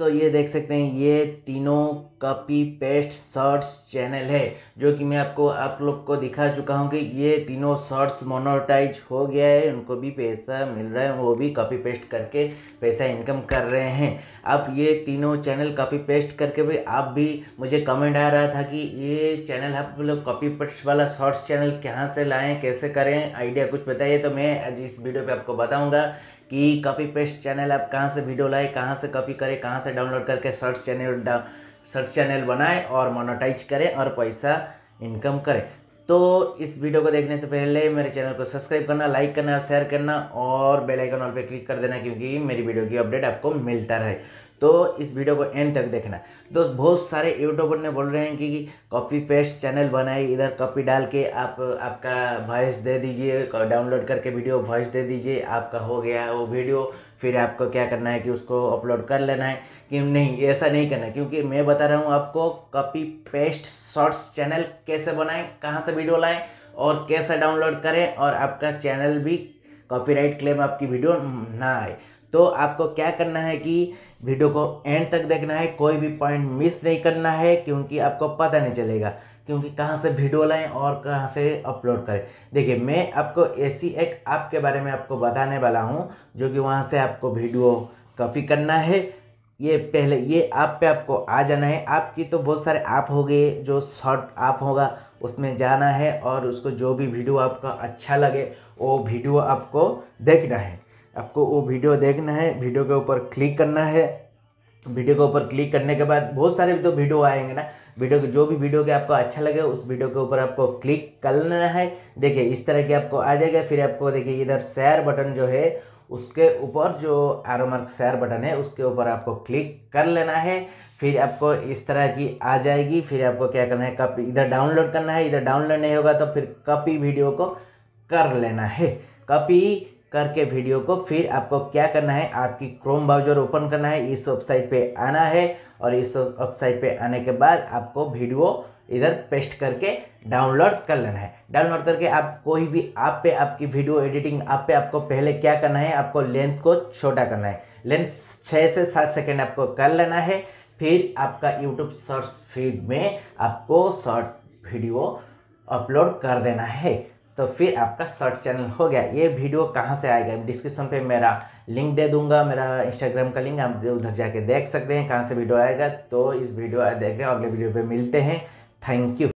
दोस्तों ये देख सकते हैं ये तीनों कॉपी पेस्ट सर्ट्स चैनल है जो कि मैं आपको आप लोग को दिखा चुका हूँ कि ये तीनों सर्ट्स मोनोटाइज हो गया है, उनको भी पैसा मिल रहा है, वो भी कॉपी पेस्ट करके पैसा इनकम कर रहे हैं। आप ये तीनों चैनल कॉपी पेस्ट करके भी आप भी मुझे कमेंट आ रहा था कि ये चैनल आप लोग कॉपी पेस्ट वाला सर्ट्स चैनल कहाँ से लाएँ, कैसे करें, आइडिया कुछ बताइए। तो मैं आज इस वीडियो पर आपको बताऊँगा कि कॉपी पेस्ट चैनल आप कहाँ से वीडियो लाए, कहाँ से कॉपी करें, कहाँ से डाउनलोड करके सर्च चैनल बनाएं और मोनेटाइज करें और पैसा इनकम करें। तो इस वीडियो को देखने से पहले मेरे चैनल को सब्सक्राइब करना, लाइक करना, शेयर करना और बेल आइकन ऑल पे क्लिक कर देना, क्योंकि मेरी वीडियो की अपडेट आपको मिलता रहे। तो इस वीडियो को एंड तक देखना। दोस्त बहुत सारे यूट्यूबर ने बोल रहे हैं कि कॉपी पेस्ट चैनल बनाए, इधर कॉपी डाल के आप आपका वॉइस दे दीजिए, डाउनलोड करके वीडियो वॉइस दे दीजिए, आपका हो गया वो वीडियो, फिर आपको क्या करना है कि उसको अपलोड कर लेना है। कि नहीं, ऐसा नहीं करना, क्योंकि मैं बता रहा हूँ आपको कॉपी पेस्ट शॉर्ट्स चैनल कैसे बनाएं, कहाँ से वीडियो लाएँ और कैसे डाउनलोड करें और आपका चैनल भी कॉपीराइट क्लेम आपकी वीडियो ना आए। तो आपको क्या करना है कि वीडियो को एंड तक देखना है, कोई भी पॉइंट मिस नहीं करना है, क्योंकि आपको पता नहीं चलेगा क्योंकि कहाँ से वीडियो लाएं और कहाँ से अपलोड करें। देखिए मैं आपको ऐसी एक ऐप के बारे में आपको बताने वाला हूँ जो कि वहाँ से आपको वीडियो कॉपी करना है। ये पहले ये ऐप पे आपको आ जाना है। ऐप की तो बहुत सारे ऐप हो गए, जो शॉर्ट ऐप होगा उसमें जाना है और उसको जो भी वीडियो आपका अच्छा लगे वो वीडियो आपको देखना है। आपको वो वीडियो देखना है, वीडियो के ऊपर क्लिक करना है। वीडियो के ऊपर क्लिक करने के बाद बहुत सारे तो वीडियो आएंगे ना, वीडियो के जो भी वीडियो के आपको अच्छा लगे उस वीडियो के ऊपर आपको क्लिक करना है। देखिए इस तरह के आपको आ जाएगा। फिर आपको देखिए इधर शेयर बटन जो है उसके ऊपर जो एरो मार्क शेयर बटन है उसके ऊपर आपको क्लिक कर लेना है। फिर आपको इस तरह की आ जाएगी। फिर आपको क्या करना है, कॉपी इधर डाउनलोड करना है। इधर डाउनलोड नहीं होगा तो फिर कॉपी वीडियो को कर लेना है। कॉपी करके वीडियो को फिर आपको क्या करना है, आपकी क्रोम ब्राउज़र ओपन करना है, इस वेबसाइट पे आना है और इस वेबसाइट पे आने के बाद आपको वीडियो इधर पेस्ट करके डाउनलोड कर लेना है। डाउनलोड करके आप कोई भी ऐप पे आपकी वीडियो एडिटिंग ऐप पे आपको पहले क्या करना है, आपको लेंथ को छोटा करना है। लेंथ 6 से 7 सेकेंड आपको कर लेना है। फिर आपका यूट्यूब सर्च फीड में आपको शॉर्ट वीडियो अपलोड कर देना है। तो फिर आपका सर्च चैनल हो गया। ये वीडियो कहाँ से आएगा, डिस्क्रिप्शन पे मेरा लिंक दे दूंगा, मेरा इंस्टाग्राम का लिंक, आप उधर जाके देख सकते हैं कहाँ से वीडियो आएगा। तो इस वीडियो देख रहे हैं, अगले वीडियो पे मिलते हैं। Thank you.